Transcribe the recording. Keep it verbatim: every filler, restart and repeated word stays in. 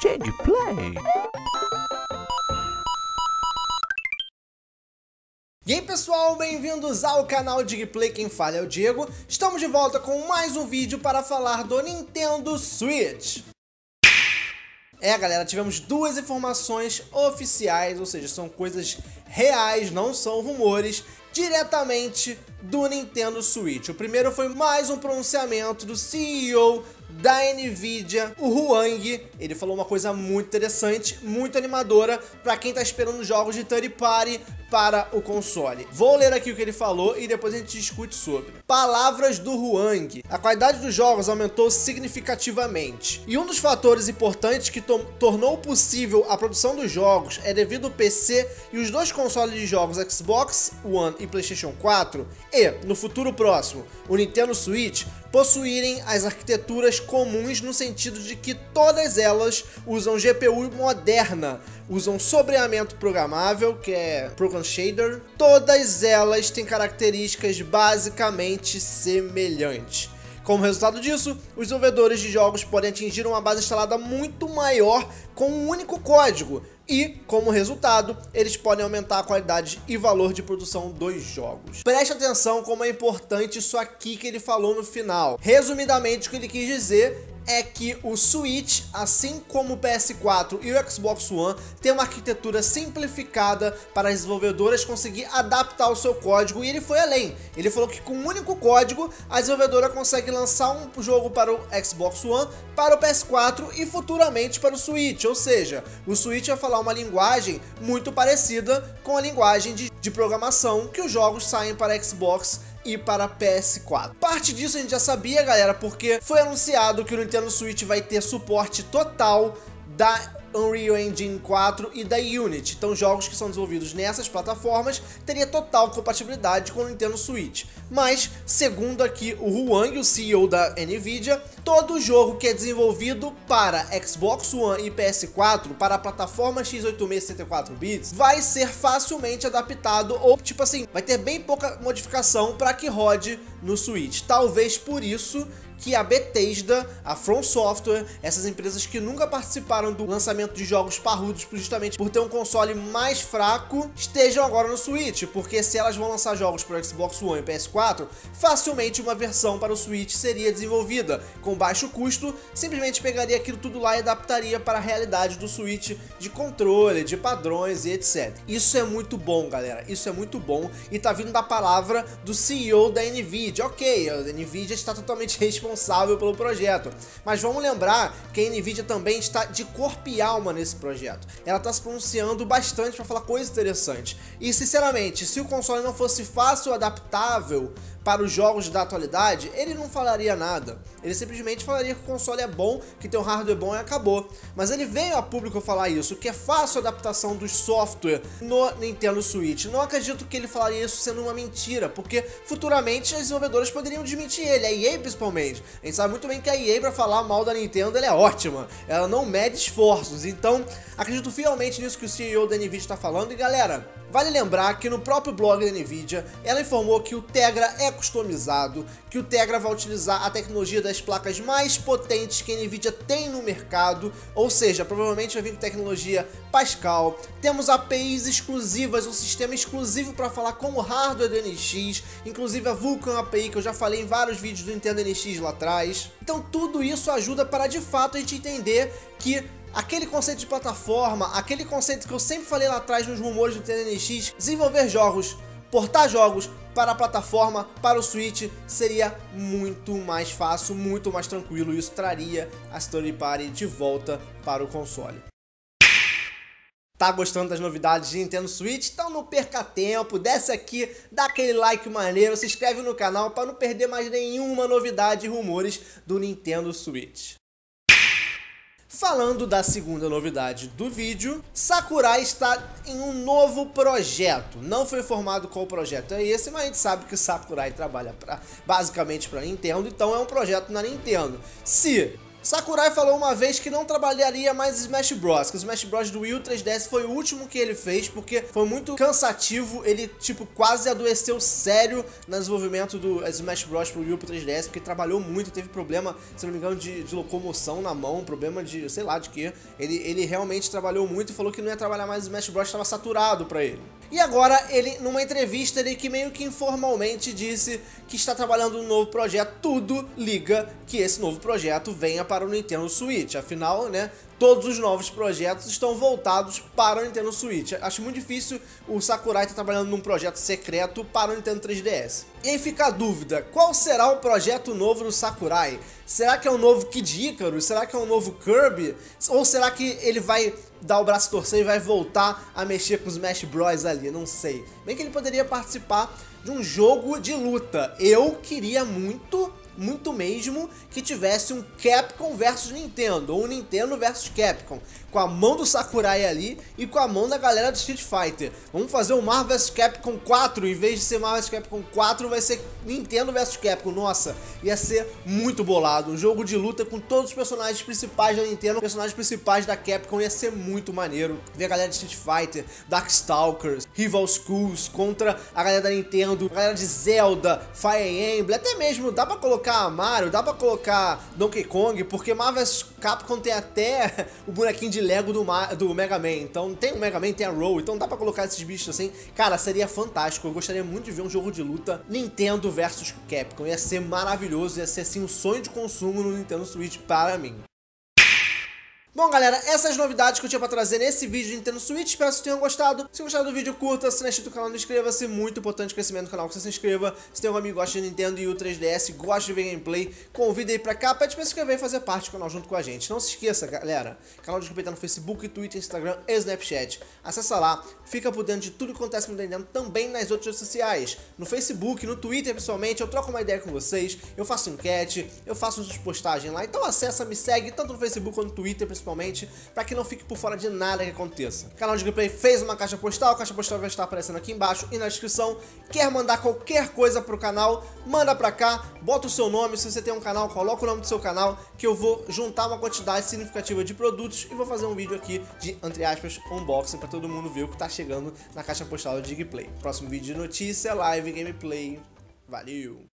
DigPlay. E aí pessoal, bem-vindos ao canal DigPlay, quem fala é o Diego. Estamos de volta com mais um vídeo para falar do Nintendo Switch. É galera, tivemos duas informações oficiais, ou seja, são coisas reais, não são rumores, diretamente do Nintendo Switch. O primeiro foi mais um pronunciamento do C E O da Nvidia, o Huang. Ele falou uma coisa muito interessante, muito animadora para quem tá esperando jogos de third party para o console. Vou ler aqui o que ele falou e depois a gente discute sobre. Palavras do Huang: a qualidade dos jogos aumentou significativamente, e um dos fatores importantes que to- tornou possível a produção dos jogos é devido ao P C e os dois consoles de jogos Xbox One e PlayStation quatro e, no futuro próximo, o Nintendo Switch, possuírem as arquiteturas comuns no sentido de que todas elas usam G P U moderna, usam sombreamento programável, que é Program Shader, todas elas têm características basicamente semelhantes. Como resultado disso, os desenvolvedores de jogos podem atingir uma base instalada muito maior com um único código e, como resultado, eles podem aumentar a qualidade e valor de produção dos jogos. Preste atenção como é importante isso aqui que ele falou no final. Resumidamente, o que ele quis dizer é que o Switch, assim como o P S quatro e o Xbox One, tem uma arquitetura simplificada para as desenvolvedoras conseguir adaptar o seu código, e ele foi além. Ele falou que com um único código, a desenvolvedora consegue lançar um jogo para o Xbox One, para o P S quatro e futuramente para o Switch, ou seja, o Switch vai falar uma linguagem muito parecida com a linguagem de, de programação que os jogos saem para Xbox e para P S quatro. Parte disso a gente já sabia, galera, porque foi anunciado que o Nintendo Switch vai ter suporte total da Unreal Engine quatro e da Unity. Então jogos que são desenvolvidos nessas plataformas teria total compatibilidade com o Nintendo Switch. Mas, segundo aqui o Huang, o C E O da Nvidia, todo jogo que é desenvolvido para Xbox One e P S quatro, para a plataforma x oitenta e seis sessenta e quatro bits, vai ser facilmente adaptado, ou tipo assim, vai ter bem pouca modificação para que rode no Switch. Talvez por isso que a Bethesda, a From Software, essas empresas que nunca participaram do lançamento de jogos parrudos justamente por ter um console mais fraco, estejam agora no Switch, porque se elas vão lançar jogos para o Xbox One e P S quatro, facilmente uma versão para o Switch seria desenvolvida, com baixo custo, simplesmente pegaria aquilo tudo lá e adaptaria para a realidade do Switch, de controle, de padrões e etcétera. Isso é muito bom, galera, isso é muito bom, e tá vindo da palavra do C E O da Nvidia. Ok, a Nvidia está totalmente responsável responsável pelo projeto, mas vamos lembrar que a Nvidia também está de corpo e alma nesse projeto. Ela está se pronunciando bastante para falar coisa interessante, e sinceramente, se o console não fosse fácil, adaptável para os jogos da atualidade, ele não falaria nada. Ele simplesmente falaria que o console é bom, que tem um hardware bom e acabou. Mas ele veio a público falar isso, que é fácil a adaptação do software no Nintendo Switch. Não acredito que ele falaria isso sendo uma mentira, porque futuramente as desenvolvedoras poderiam desmentir ele, a E A principalmente. A gente sabe muito bem que a E A, para falar mal da Nintendo, ela é ótima. Ela não mede esforços. Então, acredito fielmente nisso que o C E O da Nvidia está falando. E galera, vale lembrar que no próprio blog da Nvidia, ela informou que o Tegra é customizado, que o Tegra vai utilizar a tecnologia das placas mais potentes que a Nvidia tem no mercado, ou seja, provavelmente vai vir com tecnologia Pascal. Temos A P Is exclusivas, um sistema exclusivo para falar com o hardware do N X, inclusive a Vulkan A P I, que eu já falei em vários vídeos do Nintendo N X lá atrás. Então tudo isso ajuda para de fato a gente entender que aquele conceito de plataforma, aquele conceito que eu sempre falei lá atrás nos rumores do Nintendo N X, desenvolver jogos, portar jogos para a plataforma, para o Switch, seria muito mais fácil, muito mais tranquilo, e isso traria a Story Party de volta para o console. Tá gostando das novidades de Nintendo Switch? Então não perca tempo, desce aqui, dá aquele like maneiro, se inscreve no canal para não perder mais nenhuma novidade e rumores do Nintendo Switch. Falando da segunda novidade do vídeo, Sakurai está em um novo projeto. Não foi informado qual projeto é esse, mas a gente sabe que o Sakurai trabalha pra, basicamente para Nintendo, então é um projeto na Nintendo. Se Sakurai falou uma vez que não trabalharia mais Smash Bros, que o Smash Bros do Wii U três D S foi o último que ele fez, porque foi muito cansativo, ele, tipo, quase adoeceu sério no desenvolvimento do Smash Bros pro Wii U pro três D S, porque trabalhou muito, teve problema, se não me engano, de, de locomoção na mão, problema de, sei lá, de quê. Ele, ele realmente trabalhou muito e falou que não ia trabalhar mais Smash Bros, estava saturado pra ele. E agora, ele, numa entrevista, ele que meio que informalmente disse que está trabalhando um novo projeto, tudo liga que esse novo projeto venha para o Nintendo Switch, afinal, né, todos os novos projetos estão voltados para o Nintendo Switch. Acho muito difícil o Sakurai estar trabalhando num projeto secreto para o Nintendo três D S. E aí fica a dúvida, qual será o projeto novo do Sakurai? Será que é um novo Kid Icarus? Será que é um novo Kirby? Ou será que ele vai dar o braço torcer e vai voltar a mexer com os Smash Bros ali? Não sei. Bem que ele poderia participar de um jogo de luta. Eu queria muito, muito mesmo, que tivesse um Capcom versus Nintendo, ou um Nintendo versus Capcom, com a mão do Sakurai ali e com a mão da galera do Street Fighter. Vamos fazer o Marvel vs Capcom quatro, em vez de ser Marvel vs Capcom quatro, vai ser Nintendo versus Capcom. Nossa, ia ser muito bolado, um jogo de luta com todos os personagens principais da Nintendo, personagens principais da Capcom, ia ser muito maneiro. Ver a galera de Street Fighter, Darkstalkers, Rival Schools contra a galera da Nintendo, a galera de Zelda, Fire Emblem, até mesmo dá pra colocar Mario, dá pra colocar Donkey Kong, porque Marvel vs Capcom tem até o bonequinho de Lego do, do Mega Man, então tem o Mega Man, tem a Roll, então dá pra colocar esses bichos assim, cara, seria fantástico. Eu gostaria muito de ver um jogo de luta Nintendo versus Capcom, ia ser maravilhoso, ia ser assim um sonho de consumo no Nintendo Switch para mim. Bom, galera, essas novidades que eu tinha pra trazer nesse vídeo de Nintendo Switch, espero que vocês tenham gostado. Se gostaram do vídeo, curta, se não é inscrito no canal, não inscreva-se, muito importante o crescimento do canal que você se inscreva. Se tem um amigo que gosta de Nintendo e o três D S, gosta de ver gameplay, convida aí pra cá, pede pra se inscrever e fazer parte do canal junto com a gente. Não se esqueça, galera, canal de gameplay tá no Facebook, Twitter, Instagram e Snapchat. Acessa lá, fica por dentro de tudo que acontece no Nintendo, também nas outras redes sociais. No Facebook, no Twitter, pessoalmente, eu troco uma ideia com vocês, eu faço enquete, eu faço umas postagens lá, então acessa, me segue, tanto no Facebook quanto no Twitter, principalmente, para que não fique por fora de nada que aconteça. O canal de gameplay fez uma caixa postal, a caixa postal vai estar aparecendo aqui embaixo e na descrição. Quer mandar qualquer coisa pro canal, manda pra cá, bota o seu nome, se você tem um canal, coloca o nome do seu canal, que eu vou juntar uma quantidade significativa de produtos e vou fazer um vídeo aqui de, entre aspas, unboxing, para todo mundo ver o que tá chegando na caixa postal do DigPlay. Próximo vídeo de notícia, live, gameplay. Valeu!